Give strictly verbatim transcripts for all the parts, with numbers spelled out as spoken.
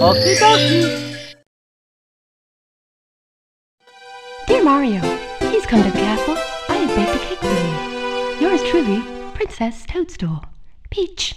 Okie dokie. Dear Mario, please come to the castle. I have baked a cake for you. Yours truly, Princess Toadstool. Peach.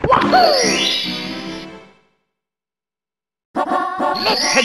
Let's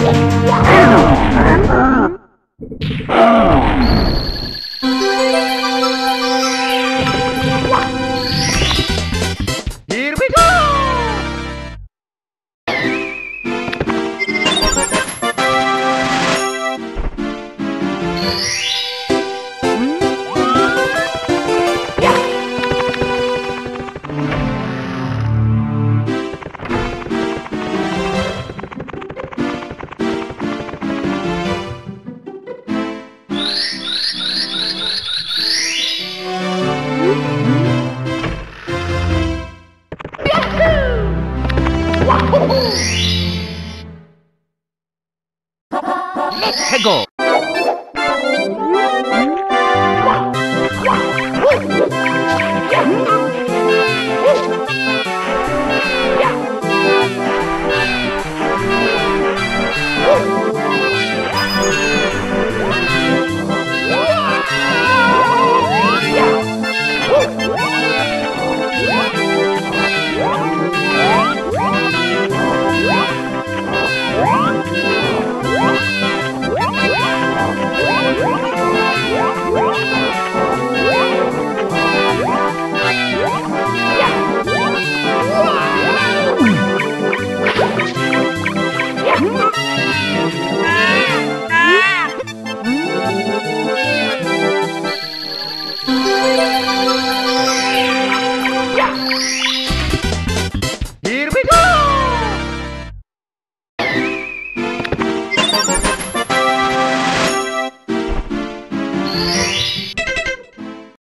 go! Yeah!